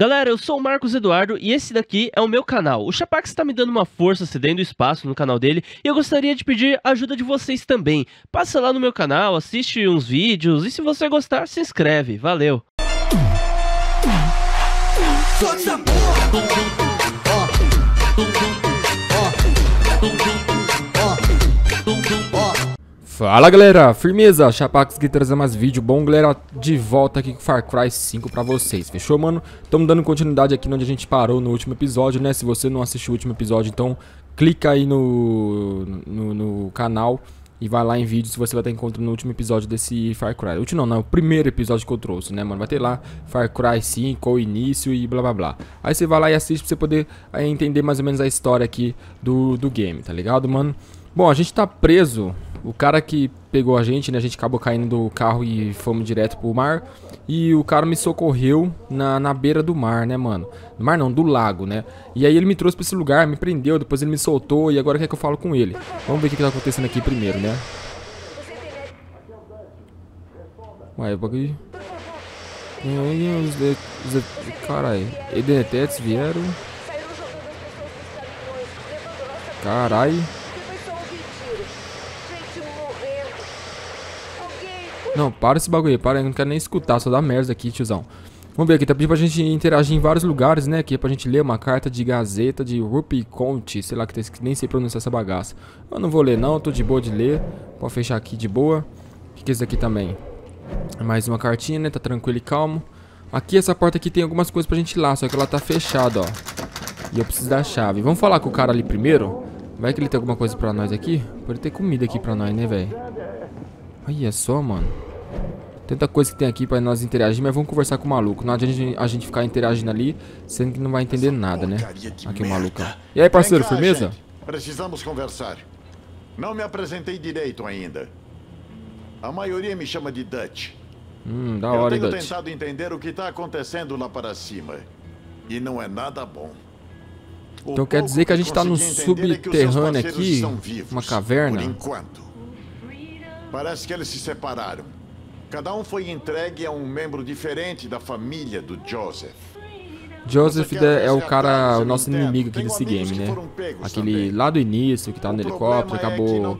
Galera, eu sou o Marcos Eduardo e esse daqui é o meu canal. O Chapax está me dando uma força, cedendo espaço no canal dele, e eu gostaria de pedir a ajuda de vocês também. Passa lá no meu canal, assiste uns vídeos e se você gostar, se inscreve. Valeu! Fala galera, firmeza, Chapax aqui trazendo mais vídeo bom, galera, de volta aqui com Far Cry 5 pra vocês, fechou mano? Estamos dando continuidade aqui onde a gente parou no último episódio, né? Se você não assistiu o último episódio, então clica aí no canal e vai lá em vídeos, você vai estar encontrando o último episódio desse Far Cry. O último não, o primeiro episódio que eu trouxe, né mano? Vai ter lá Far Cry 5, o início e blá blá blá. Aí você vai lá e assiste pra você poder entender mais ou menos a história aqui do game, tá ligado mano? Bom, a gente tá preso. O cara que pegou a gente, né, a gente acabou caindo do carro e fomos direto pro mar. E o cara me socorreu na beira do mar, né, mano? Do mar não, do lago, né? E aí ele me trouxe pra esse lugar, me prendeu, depois ele me soltou e agora quer que eu falo com ele. Vamos ver o que tá acontecendo aqui primeiro, né? Ué, o bagulho... Caralho, edenetetes vieram... Caralho... Não, para esse bagulho aí, para, eu não quero nem escutar, só dá merda aqui, tiozão. Vamos ver aqui, tá pedindo pra gente interagir em vários lugares, né, aqui é pra gente ler uma carta de Gazeta de Rupi Conti, sei lá, que nem sei pronunciar essa bagaça. Eu não vou ler não, tô de boa de ler, pode fechar aqui de boa. O que é isso aqui também? Mais uma cartinha, né, tá tranquilo e calmo. Aqui, essa porta aqui tem algumas coisas pra gente ir lá, só que ela tá fechada, ó. E eu preciso da chave, vamos falar com o cara ali primeiro? Vai que ele tem alguma coisa pra nós aqui? Pode ter comida aqui pra nós, né, velho? Olha só, mano. Tanta coisa que tem aqui pra nós interagir, mas vamos conversar com o maluco. Não adianta a gente ficar interagindo ali, sendo que não vai entender nada, né? Aqui o maluco. E aí, parceiro, firmeza? Precisamos conversar. Não me apresentei direito ainda. A maioria me chama de Dutch. Da hora, Dutch. Eu tenho tentado entender o que tá acontecendo lá para cima. E não é nada bom. Então quer dizer que a gente tá no subterrâneo aqui, uma caverna? Por enquanto. Parece que eles se separaram. Cada um foi entregue a um membro diferente da família do Joseph. Joseph é o cara, o nosso inimigo aqui nesse game, né? Aquele lá do início, que tá no helicóptero, acabou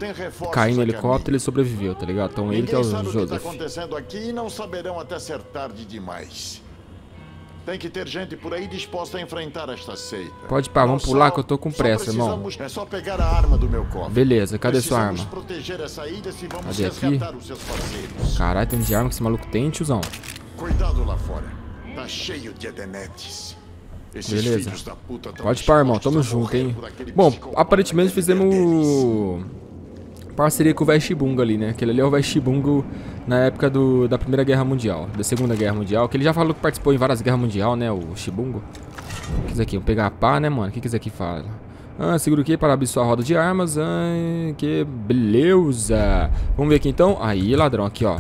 caindo no helicóptero e ele sobreviveu, tá ligado? Então ele que é o Joseph. Ninguém sabe o que tá acontecendo aqui e não saberão até ser tarde demais. Tem que ter gente por aí disposta a enfrentar esta seita. Pode pá, vamos pular que eu tô com pressa, irmão. É só pegar a arma do meu cofre. Beleza, cadê sua arma? Proteger essa ilha se vamos cadê aqui? Os seus parceiros. Caralho, tem de arma que esse maluco tem, tiozão. Cuidado lá fora. Tá cheio de edenetes. Beleza. Da puta pode pá, irmão. Tamo junto, hein. Bom, aparentemente fizemos... parceria com o velho Shibungo ali, né? Aquele ali é o velho Shibungo na época da Primeira Guerra Mundial, da Segunda Guerra Mundial, que ele já falou que participou em várias guerras mundiais, né? O Shibungo. O que é isso aqui? Vamos pegar a pá, né, mano? O que é isso aqui fala? Ah, segura o que para abrir sua roda de armas. Ah, que beleza. Vamos ver aqui então. Aí, ladrão, aqui, ó.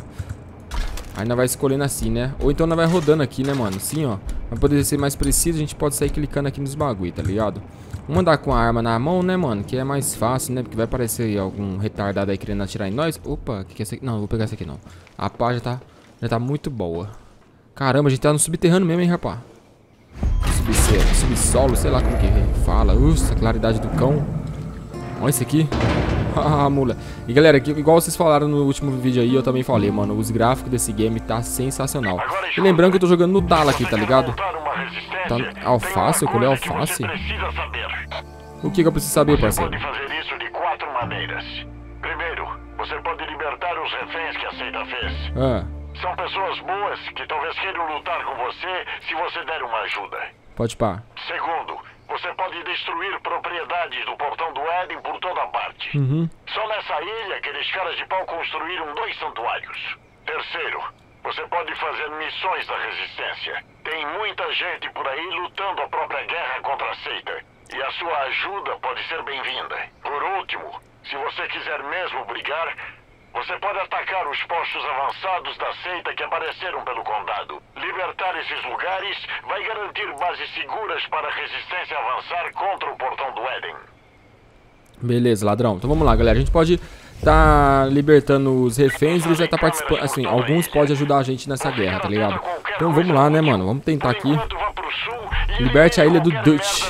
Aí nós vai escolhendo assim, né? Ou então nós vai rodando aqui, né, mano? Sim, ó. Pra poder ser mais preciso, a gente pode sair clicando aqui nos bagulho, tá ligado? Vamos andar com a arma na mão, né, mano? Que é mais fácil, né? Porque vai aparecer aí algum retardado aí querendo atirar em nós. Opa, o que é isso aqui? Não, eu vou pegar isso aqui, não. A pá já tá muito boa. Caramba, a gente tá no subterrâneo mesmo, hein, rapá? Subsolo, sei lá como que fala. Ufa, claridade do cão. Olha isso aqui. Ah, mula. E galera, igual vocês falaram no último vídeo aí, eu também falei, mano, os gráficos desse game tá sensacional. E lembrando que eu tô jogando no Dala aqui, tá ligado? Tá alface, eu colhei alface. O que eu preciso saber, parceiro? Você pode fazer isso de quatro maneiras. Primeiro, você pode libertar os reféns que a seita fez. São pessoas boas que talvez queiram lutar com você se você der uma ajuda. Pode pá. Segundo, você pode destruir propriedades do Portão do Éden por toda parte. Só nessa ilha que eles caras de pau construíram 2 santuários. Terceiro, você pode fazer missões da resistência. Tem muita gente por aí lutando a própria guerra contra a seita. E a sua ajuda pode ser bem-vinda. Por último, se você quiser mesmo brigar, você pode atacar os postos avançados da seita que apareceram pelo condado. Libertar esses lugares vai garantir bases seguras para a resistência avançar contra o Portão do Éden. Beleza, ladrão. Então vamos lá, galera. A gente pode tá libertando os reféns e ele já tá participando. Assim, alguns podem ajudar a gente nessa guerra, tá ligado? Então vamos lá, né, mano? Vamos tentar aqui. Liberte a ilha do Dutch.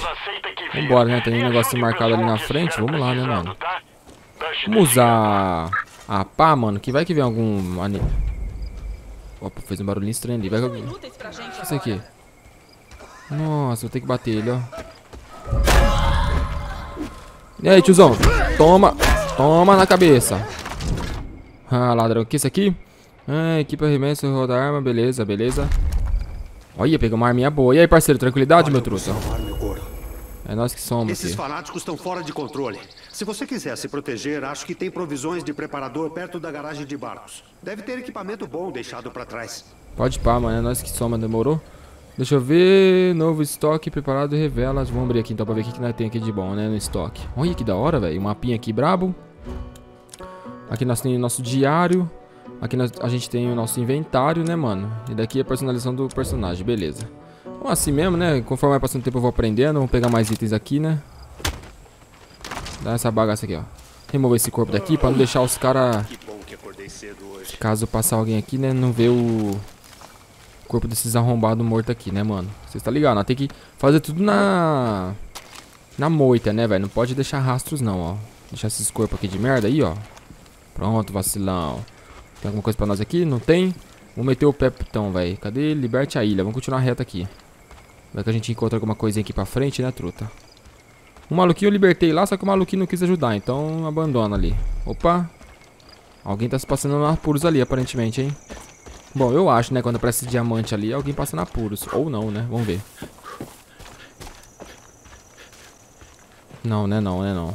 Vambora, né? Tem um negócio marcado ali na frente. Vamos lá, né, mano? Vamos usar a pá, mano. Que vai que vem algum... Opa, fez um barulhinho estranho ali. Vai que algum... O que é isso aqui? Nossa, vou ter que bater ele, ó. E aí, tiozão? Toma. Toma na cabeça. Ah, ladrão. O que é isso aqui? Ah, equipa arremesso, roda a arma. Beleza, beleza. Olha, pegou uma arminha boa. E aí, parceiro? Tranquilidade, olha, meu truta? É nós que somos. Esses fanáticos estão fora de controle. Se você quiser se proteger, acho que tem provisões de preparador perto da garagem de barcos. Deve ter equipamento bom deixado pra trás. Pode pá, mano. É nós que somos. Demorou? Deixa eu ver. Novo estoque preparado e revela. Vamos abrir aqui então pra ver o que nós tem aqui de bom, né? No estoque. Olha que da hora, velho. Um mapinha aqui brabo. Aqui nós temos o nosso diário. Aqui a gente tem o nosso inventário, né, mano? E daqui é a personalização do personagem, beleza. Bom, assim mesmo, né? Conforme vai passando o tempo eu vou aprendendo. Vamos pegar mais itens aqui, né? Dá essa bagaça aqui, ó. Remover esse corpo daqui pra não deixar os caras... Caso passar alguém aqui, né? Não ver o corpo desses arrombados morto aqui, né, mano? Vocês tá ligado? Nós tem que fazer tudo na moita, né, velho? Não pode deixar rastros, não, ó. Deixar esses corpos aqui de merda aí, ó. Pronto, vacilão. Tem alguma coisa pra nós aqui? Não tem? Vou meter o pé pro Portão, velho. Cadê? Liberte a ilha. Vamos continuar reto aqui. Vai que a gente encontra alguma coisinha aqui pra frente, né, truta? Um maluquinho eu libertei lá, só que o maluquinho não quis ajudar. Então, abandona ali. Opa. Alguém tá se passando na apuros ali, aparentemente, hein? Bom, eu acho, né? Quando aparece diamante ali, alguém passa na apuros. Ou não, né? Vamos ver. Não, né? Não, né? Não.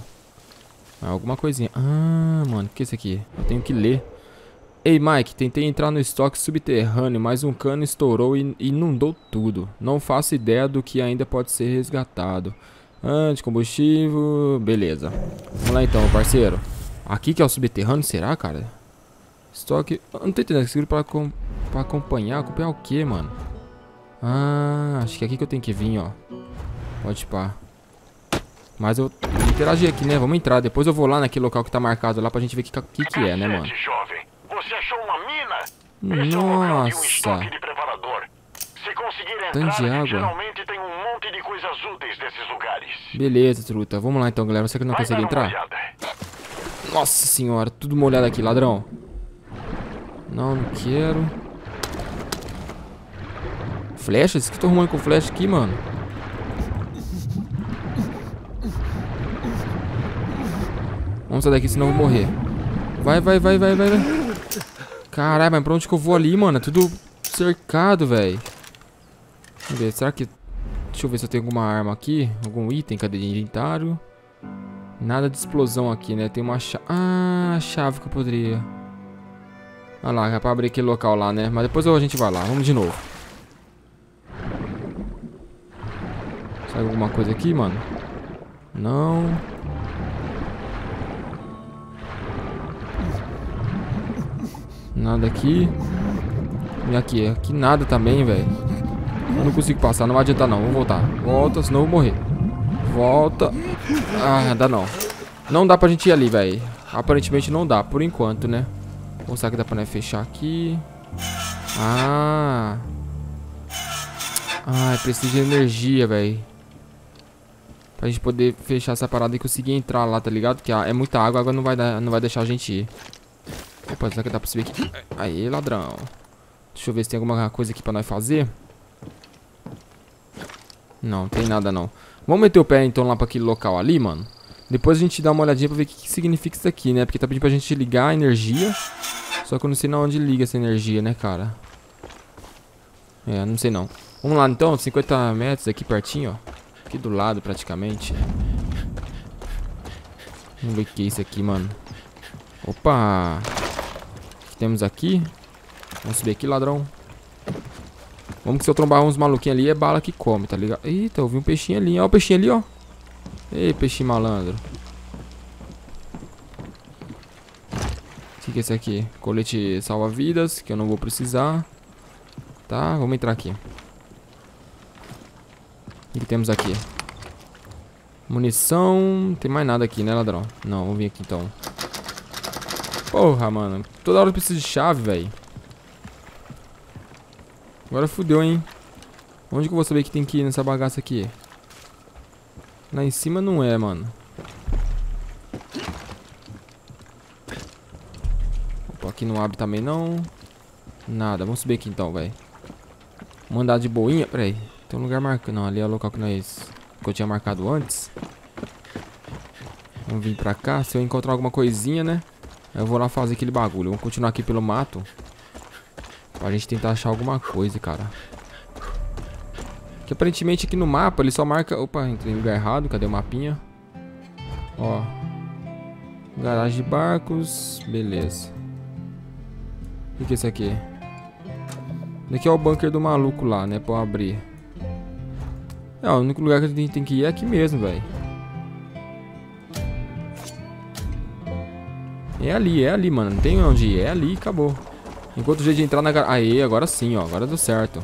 É alguma coisinha. Ah, mano. O que é isso aqui? Eu tenho que ler. Ei, Mike, tentei entrar no estoque subterrâneo, mas um cano estourou e inundou tudo. Não faço ideia do que ainda pode ser resgatado. Anticombustível, beleza. Vamos lá então, parceiro. Aqui que é o subterrâneo, será, cara? Estoque... Não tô entendendo, seguro pra acompanhar. Acompanhar o quê, mano? Ah, acho que é aqui que eu tenho que vir, ó. Pode pá. Mas eu vou interagir aqui, né? Vamos entrar, depois eu vou lá naquele local que tá marcado lá pra gente ver o que é, né, mano? Você achou uma mina? Nossa. Tanto de água. Beleza, truta. Vamos lá então, galera. Será que não consegue entrar? Nossa senhora, tudo molhado aqui, ladrão. Não, não quero. Flecha? Isso que eu tô arrumando com flecha aqui, mano. Vamos sair daqui, senão eu vou morrer. Vai, vai, vai, vai, vai, vai. Caralho, mas pra onde que eu vou ali, mano? É tudo cercado, velho. Vamos ver, será que... Deixa eu ver se eu tenho alguma arma aqui. Algum item, cadê? Inventário. Nada de explosão aqui, né? Tem uma chave... Ah, a chave que eu poderia... Olha lá, é pra abrir aquele local lá, né? Mas depois a gente vai lá, vamos de novo. Sai alguma coisa aqui, mano? Não... Nada aqui. E aqui, aqui nada também, velho. Eu não consigo passar, não vai adiantar não. Vamos voltar. Volta, senão eu vou morrer. Volta. Ah, dá não. Não dá pra gente ir ali, velho. Aparentemente não dá, por enquanto, né? Vamos ver que dá pra nós fechar aqui. Ah. Ah, preciso de energia, velho. Pra gente poder fechar essa parada e conseguir entrar lá, tá ligado? Porque é muita água, a água não vai deixar a gente ir. Opa, será que dá pra subir aqui? Aê, ladrão. Deixa eu ver se tem alguma coisa aqui pra nós fazer. Não, tem nada não. Vamos meter o pé então lá pra aquele local ali, mano. Depois a gente dá uma olhadinha pra ver o que significa isso aqui, né? Porque tá pedindo pra gente ligar a energia. Só que eu não sei na onde liga essa energia, né, cara? É, não sei não. Vamos lá então, 50 metros aqui pertinho, ó. Aqui do lado praticamente. Vamos ver o que é isso aqui, mano. Opa! O que temos aqui? Vamos subir aqui, ladrão. Vamos que se eu trombar uns maluquinhos ali, é bala que come, tá ligado? Eita, eu vi um peixinho ali. Olha o peixinho ali, ó. Ei, peixinho malandro. O que é esse aqui? Colete salva-vidas, que eu não vou precisar. Tá, vamos entrar aqui. O que temos aqui? Munição. Não tem mais nada aqui, né, ladrão? Não, vamos vir aqui então. Porra, mano. Toda hora eu preciso de chave, velho. Agora fudeu, hein. Onde que eu vou saber que tem que ir nessa bagaça aqui? Lá em cima não é, mano. Opa, aqui não abre também não. Nada, vamos subir aqui então, velho. Mandar de boinha, peraí. Tem um lugar marcado, não, ali é o local que nós... Que eu tinha marcado antes. Vamos vir pra cá, se eu encontrar alguma coisinha, né? Eu vou lá fazer aquele bagulho. Vamos continuar aqui pelo mato. Pra gente tentar achar alguma coisa, cara. Que aparentemente aqui no mapa ele só marca... Opa, entrei no lugar errado. Cadê o mapinha? Ó. Garagem de barcos. Beleza. O que é isso aqui? Daqui é o bunker do maluco lá, né? Pra eu abrir. É, o único lugar que a gente tem que ir é aqui mesmo, velho. É ali, mano. Não tem onde ir. É ali, acabou. Enquanto o jeito de entrar na garagem... Aê, agora sim, ó. Agora deu certo.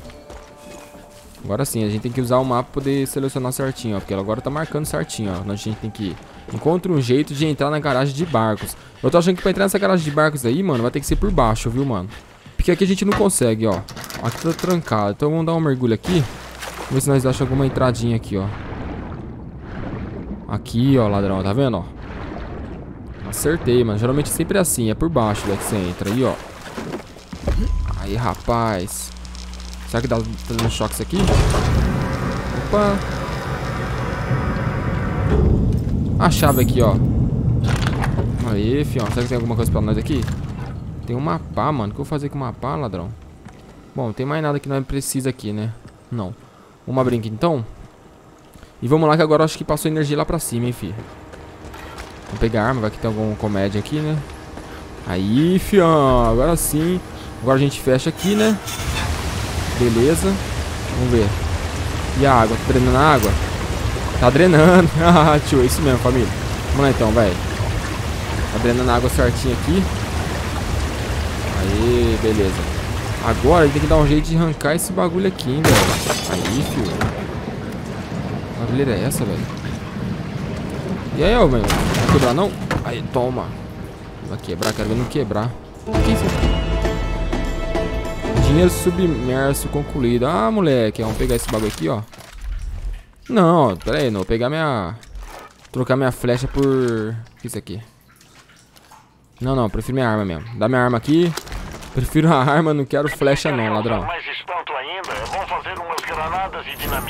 Agora sim, a gente tem que usar o mapa pra poder selecionar certinho, ó. Porque ela agora tá marcando certinho, ó. Onde a gente tem que ir. Encontra um jeito de entrar na garagem de barcos. Eu tô achando que pra entrar nessa garagem de barcos aí, mano, vai ter que ser por baixo, viu, mano? Porque aqui a gente não consegue, ó. Aqui tá trancado. Então vamos dar um mergulho aqui. Vamos ver se nós achamos alguma entradinha aqui, ó. Aqui, ó, ladrão. Tá vendo, ó? Acertei, mano. Geralmente sempre é assim. É por baixo, velho, que você entra. Aí, ó. Aí, rapaz. Será que dá um choque isso aqui? Opa. A chave aqui, ó. Aí, fião. Será que tem alguma coisa pra nós aqui? Tem um mapa, mano. O que eu vou fazer com o mapa, ladrão? Bom, não tem mais nada que nós precisa aqui, né? Não. Uma brinca, então. E vamos lá que agora eu acho que passou energia lá pra cima, hein, fi. Vamos pegar a arma. Vai que tem alguma comédia aqui, né? Aí, fião. Agora sim. Agora a gente fecha aqui, né? Beleza. Vamos ver. E a água? Tá drenando a água? Tá drenando. Ah, tio, é isso mesmo, família. Vamos lá então, velho. Tá drenando a água certinho aqui. Aí, beleza. Agora ele tem que dar um jeito de arrancar esse bagulho aqui, hein, velho. Aí, filho. Que bagulho é essa, velho? E aí, ó, velho? Não vai quebrar, não? Aí, toma. Vai quebrar, quero ver não quebrar. O que é isso aqui? Dinheiro submerso concluído. Ah, moleque, vamos pegar esse bagulho aqui, ó. Não, pera aí, não. Vou pegar minha... Trocar minha flecha por... O que é isso aqui? Não, não, prefiro minha arma mesmo. Dá minha arma aqui. Prefiro a arma, não quero flecha não, ladrão.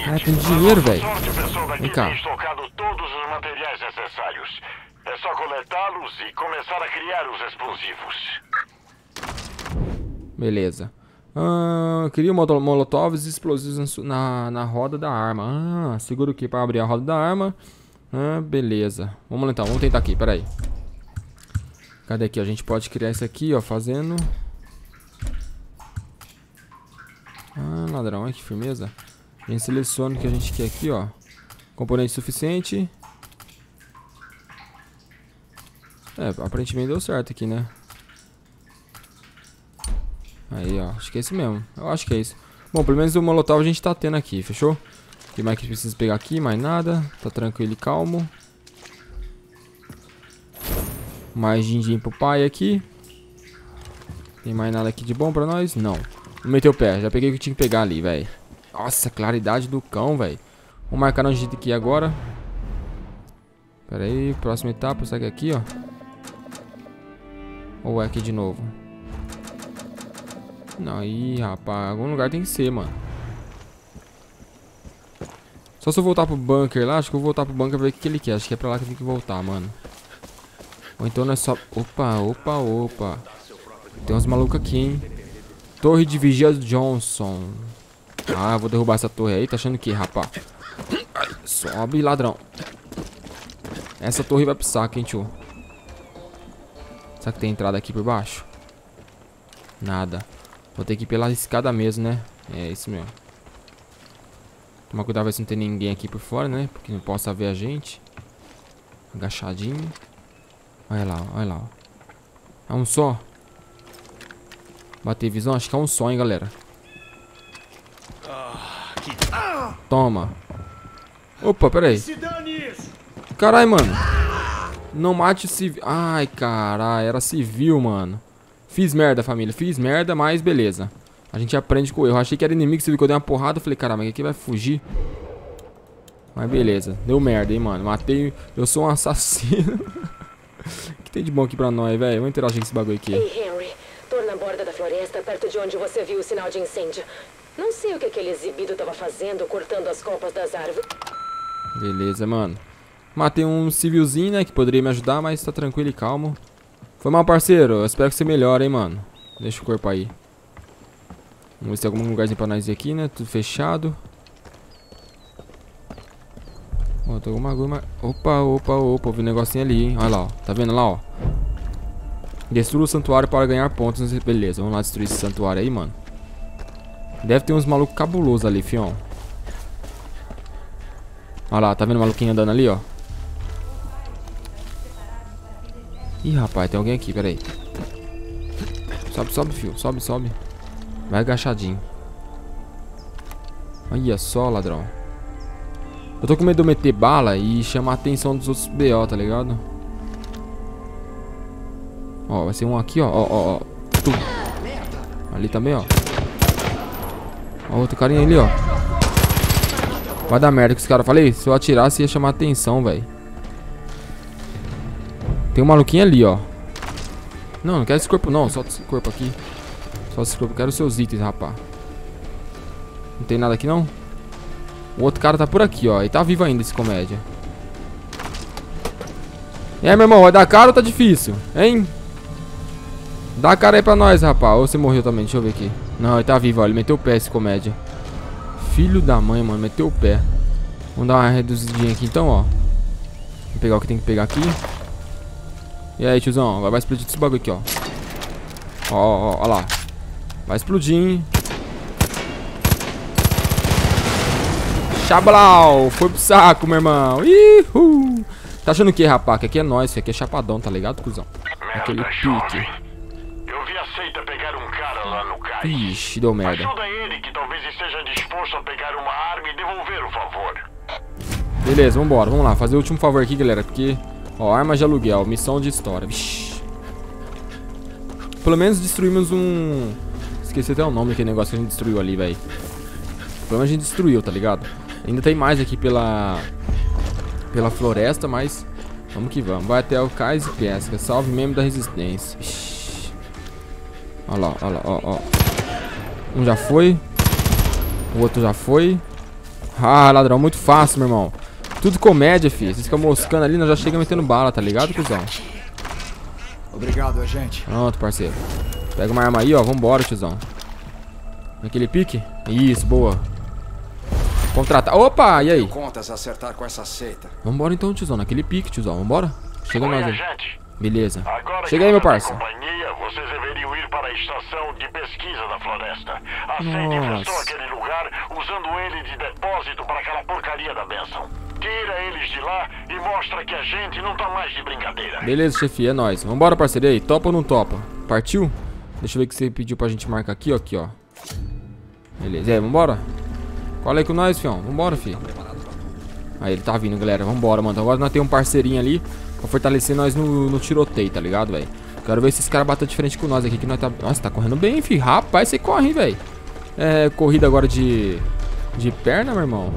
Ah, tem dinheiro, velho. Vem cá. É só coletá-los e começar a criar os explosivos. Beleza. Cria molotovs e explosivos na roda da arma. Ah, segura o que para abrir a roda da arma. Ah, beleza. Vamos lá então, vamos tentar aqui, peraí. Cadê aqui? A gente pode criar isso aqui, ó, fazendo. Ah, ladrão, olha que firmeza. A gente seleciona o que a gente quer aqui, ó. Componente suficiente. É, aparentemente deu certo aqui, né? Aí, ó, acho que é isso mesmo. Eu acho que é isso. Bom, pelo menos o molotov a gente tá tendo aqui, fechou? O que mais que precisa pegar aqui? Mais nada. Tá tranquilo e calmo. Mais din-din pro pai aqui. Tem mais nada aqui de bom pra nós? Não. Vou meter o pé. Já peguei o que tinha que pegar ali, velho. Nossa, claridade do cão, velho. Vou marcar onde a gente aqui agora. Pera aí, próxima etapa. Será que é aqui, ó? Ou é aqui de novo? Não, ih, rapaz, algum lugar tem que ser, mano. Só se eu voltar pro bunker lá, acho que eu vou voltar pro bunker pra ver o que ele quer. Acho que é pra lá que eu tenho que voltar, mano. Ou então não é só... Opa, opa, opa. Tem uns malucos aqui, hein. Torre de vigia Johnson. Ah, vou derrubar essa torre aí. Tá achando o que, rapaz? Sobe, ladrão. Essa torre vai pro saco, hein, tio. Será que tem entrada aqui por baixo? Nada. Vou ter que ir pela escada mesmo, né? É isso mesmo. Tomar cuidado pra ver se não tem ninguém aqui por fora, né? Porque não possa ver a gente. Agachadinho. Olha lá, olha lá. É um só. Bater visão? Acho que é um só, hein, galera. Toma. Opa, pera aí. Caralho, mano. Não mate o civil. Ai, caralho. Era civil, mano. Fiz merda, família. Fiz merda, mas beleza. A gente aprende com o erro. Achei que era inimigo, você viu que eu dei uma porrada. Eu falei, caramba, aqui vai fugir. Mas beleza, deu merda, hein, mano. Matei, eu sou um assassino. O que tem de bom aqui pra nós, velho? Vamos interagir com esse bagulho aqui. Ei, Henry, torna a borda da floresta, perto de onde você viu o sinal de incêndio. Não sei o que aquele exibido tava fazendo, cortando as copas das árvores. Beleza, mano. Matei um civilzinho, né, que poderia me ajudar, mas tá tranquilo e calmo. Foi mal, parceiro. Eu espero que você melhore, hein, mano. Deixa o corpo aí. Vamos ver se tem algum lugarzinho pra nós ir aqui, né? Tudo fechado. Ó, tem alguma coisa. Opa, opa, opa. Eu vi um negocinho ali, hein. Olha lá, ó. Tá vendo lá, ó. Destrua o santuário para ganhar pontos. Beleza, vamos lá destruir esse santuário aí, mano. Deve ter uns malucos cabulosos ali, fião. Olha lá, tá vendo o maluquinho andando ali, ó. Ih, rapaz, tem alguém aqui, peraí. Sobe, sobe, fio. Sobe, sobe. Vai agachadinho. Olha só, ladrão. Eu tô com medo de eu meter bala e chamar a atenção dos outros BO, tá ligado? Ó, vai ser um aqui, ó. Ó, ó, ó. Tum. Ali também, ó. Ó, outro carinha ali, ó. Vai dar merda com os caras. Falei, se eu atirasse ia chamar a atenção, velho. Tem um maluquinho ali, ó. Não, não quero esse corpo, não. Solta esse corpo aqui. Solta esse corpo. Eu quero os seus itens, rapá. Não tem nada aqui, não? O outro cara tá por aqui, ó. E tá vivo ainda esse comédia. É, meu irmão, vai dar cara ou tá difícil? Hein? Dá cara aí pra nós, rapaz. Ou você morreu também, deixa eu ver aqui. Não, ele tá vivo, ó. Ele meteu o pé, esse comédia. Filho da mãe, mano, meteu o pé. Vamos dar uma reduzidinha aqui então, ó. Vou pegar o que tem que pegar aqui. E aí, tiozão, vai explodir esse bagulho aqui, ó. Ó, ó, ó lá. Vai explodir, hein? Xablau, foi pro saco, meu irmão. Ihu. Tá achando o que, rapaz? Que aqui é nóis, aqui é chapadão, tá ligado, cuzão? Aquele pique. Eu vi a seita pegar um cara lá no cais. Ixi, deu merda. Ajuda ele que talvez esteja disposto a pegar uma arma e devolver o favor. Beleza, vambora, vamos lá, fazer o último favor aqui, galera, porque, ó, arma de aluguel, missão de história. Vixi. Pelo menos destruímos um... Esqueci até o nome daquele negócio que a gente destruiu ali, velho. Pelo menos a gente destruiu, tá ligado? Ainda tem mais aqui pela floresta, mas vamos que vamos. Vai até o cais e pesca. Salve membro da resistência. Ixi. Olha lá, ó, ó. Um já foi. O outro já foi. Ah, ladrão, muito fácil, meu irmão. Tudo comédia, filho. Vocês ficam moscando ali, nós já chega metendo bala, tá ligado, cuzão? Obrigado, gente. Pronto, parceiro. Pega uma arma aí, ó. Vambora, tiozão. Naquele pique? Isso, boa. Contratar. Opa, e aí? Contas acertar com essa seita. Vambora então, tiozão. Naquele pique, tiozão. Vambora. Chega nós aí. Beleza. Agora chega aí, meu parça. Vocês deveriam ir para a estação de pesquisa da floresta. A seita infestou aquele lugar usando ele de depósito para aquela porcaria da benção. Tira eles de lá e mostra que a gente não tá mais de brincadeira. Beleza, chefe. É nóis. Vambora, parceiro. E aí? Topa ou não topa? Partiu? Deixa eu ver o que você pediu pra gente marcar aqui, ó. Aqui, ó. Beleza. E aí, vambora? Cola aí com nós, fião. Vambora, filho. Aí, ele tá vindo, galera. Vambora, mano. Agora nós temos um parceirinho ali pra fortalecer nós no tiroteio, tá ligado, velho? Quero ver se esses caras batem de frente com nós aqui, que nós tá... Nossa, tá correndo bem, filho. Rapaz, você corre, hein, velho. É, corrida agora de perna, meu irmão.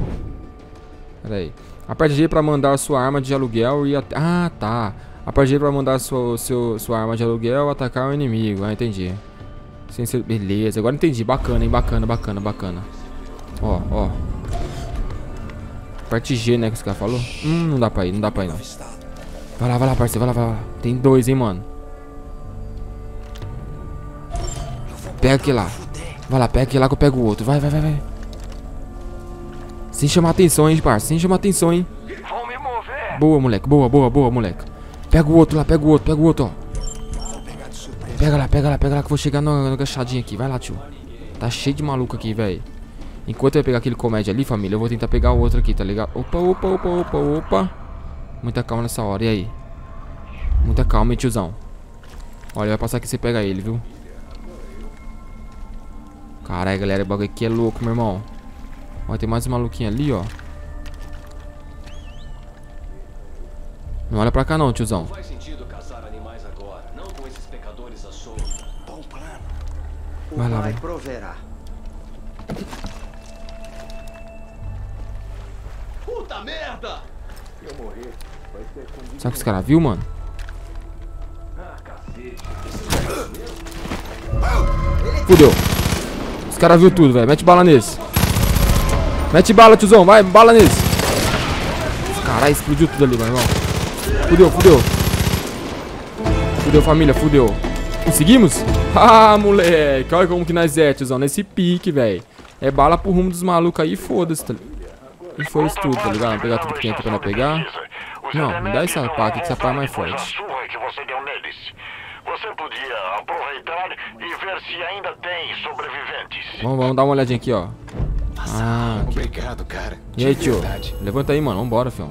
Pera aí. Aperte G pra mandar sua arma de aluguel e... Ah, tá. Aperte G pra mandar sua arma de aluguel atacar o inimigo. Ah, entendi. Sem ser... Beleza, agora entendi. Bacana, hein. Bacana, bacana, bacana. Ó, ó. Parte G, né, que esse cara falou. Não dá pra ir, não dá pra ir, não. Vai lá, parceiro, vai lá, vai lá. Tem dois, hein, mano. Pega aquele lá. Vai lá, pega aquele lá que eu pego o outro. Vai, vai, vai, vai. Sem chamar atenção, hein, parceiro. Sem chamar atenção, hein. Boa, moleque, boa, boa, boa, moleque. Pega o outro lá, pega o outro, pega o outro, ó. Pega lá, pega lá, pega lá que eu vou chegar no agachadinho aqui. Vai lá, tio. Tá cheio de maluco aqui, velho. Enquanto eu ia pegar aquele comédia ali, família, eu vou tentar pegar o outro aqui, tá ligado? Opa, opa, opa, opa, opa. Muita calma nessa hora, e aí? Muita calma, hein, tiozão. Olha, vai passar aqui, você pega ele, viu? Caralho, galera, o bagulho aqui é louco, meu irmão. Ó, tem mais um maluquinho ali, ó. Não olha pra cá não, tiozão. Vai lá, vai. Puta merda! Se eu morrer, vai ser comigo. Sabe o que os caras viu, mano? Ah, cacete. Fudeu. Os caras viu tudo, velho. Mete bala nesse. Mete bala, tiozão. Vai, bala nesse. Caralho, explodiu tudo ali, meu irmão. Fudeu, fudeu. Fudeu, família, fudeu. Conseguimos? Ah, moleque. Olha como que nós é, tiozão. Nesse pique, velho. É bala pro rumo dos malucos aí. Foda-se, tá ligado? E foi isso tudo, tá ligado? Vamos pegar tudo que tem aqui pra não pegar. Não, me dá essa pá aqui, que essa pá é mais forte. Vamos dar uma olhadinha aqui, ó. Ah, okay. E aí, tio? Levanta aí, mano. Vambora, fião.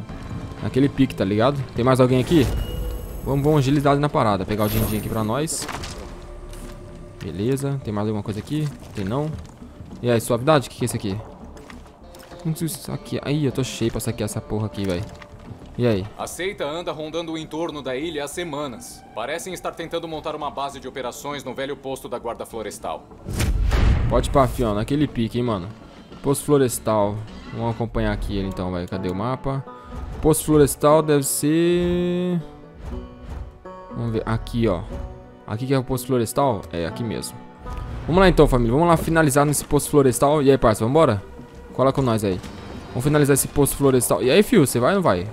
Naquele pique, tá ligado? Tem mais alguém aqui? Vamos agilidade na parada. Pegar o din-din aqui pra nós. Beleza. Tem mais alguma coisa aqui? Tem não. E aí, suavidade? O que é isso aqui? Aqui. Aí, eu tô cheio pra saquear essa porra aqui, velho. E aí? A seita anda rondando o entorno da ilha há semanas. Parecem estar tentando montar uma base de operações no velho posto da guarda florestal. Pode pá, fião. Naquele pique, hein, mano. Posto florestal. Vamos acompanhar aqui ele, então, velho. Cadê o mapa? Posto florestal deve ser... Vamos ver. Aqui, ó. Aqui que é o posto florestal? É, aqui mesmo. Vamos lá, então, família. Vamos lá finalizar nesse posto florestal. E aí, parça, vambora? Cola com nós aí. Vamos finalizar esse posto florestal. E aí, fio, você vai ou não vai?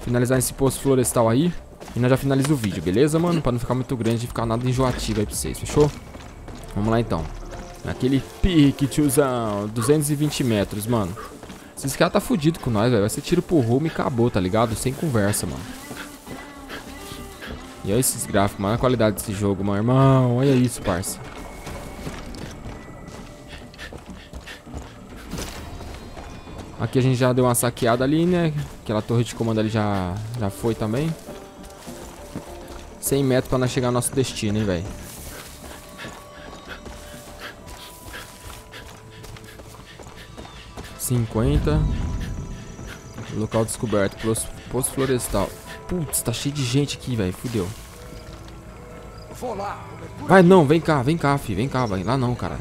Finalizar esse posto florestal aí. E nós já finalizamos o vídeo, beleza, mano? Pra não ficar muito grande e ficar nada enjoativo aí pra vocês, fechou? Vamos lá, então. Naquele pique, tiozão. 220 metros, mano. Esses caras tá fudido com nós, velho. Vai ser tiro pro rumo e acabou, tá ligado? Sem conversa, mano. E olha esses gráficos, mano. A qualidade desse jogo, meu irmão. Olha isso, parça. Aqui a gente já deu uma saqueada ali, né? Aquela torre de comando ali já foi também. 100 metros pra nós chegar ao nosso destino, hein, velho. $50. Local descoberto. Posto florestal. Putz, tá cheio de gente aqui, velho. Fudeu. Vai, não. Vem cá, filho. Vem cá, vai. Lá não, cara.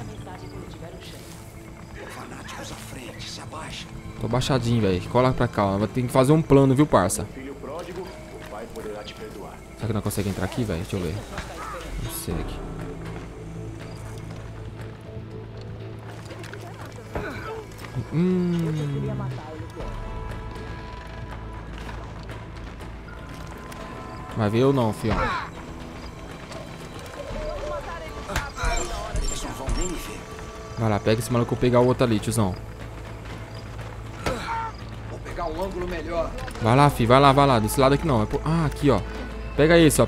Tô baixadinho, velho. Cola pra cá, ó. Vai ter que fazer um plano, viu, parça? Será que não consegue entrar aqui, velho? Deixa eu ver. Não sei aqui. Vai ver ou não, fião? Vai lá, pega esse maluco e pegar o outro ali, tiozão. Vai lá, fi, vai lá, desse lado aqui não. Ah, aqui, ó. Pega esse, ó,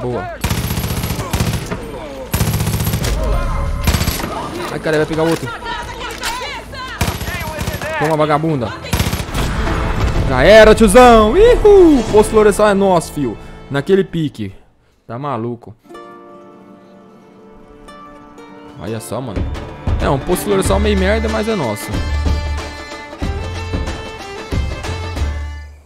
Boa. Ai, cara, vai pegar o outro. Toma, vagabunda. Já era, tiozão. Uhul. Posto florestal é nosso, fio. Naquele pique. Tá maluco. Olha só, mano. É, um posto florestal meio merda, mas é nosso.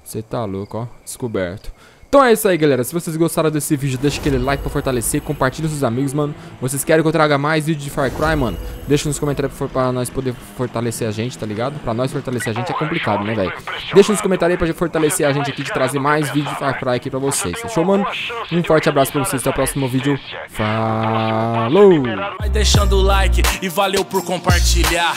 Você tá louco, ó. Descoberto. Então é isso aí, galera. Se vocês gostaram desse vídeo, deixa aquele like pra fortalecer. Compartilha com seus amigos, mano. Vocês querem que eu traga mais vídeo de Far Cry, mano? Deixa nos comentários pra nós poder fortalecer a gente, tá ligado? Pra nós fortalecer a gente é complicado, né, velho? Deixa nos comentários aí pra fortalecer a gente aqui, de trazer mais vídeo de Far Cry aqui pra vocês. Fechou, mano? Um forte abraço pra vocês. Até o próximo vídeo. Falou! Vai deixando o like e valeu por compartilhar.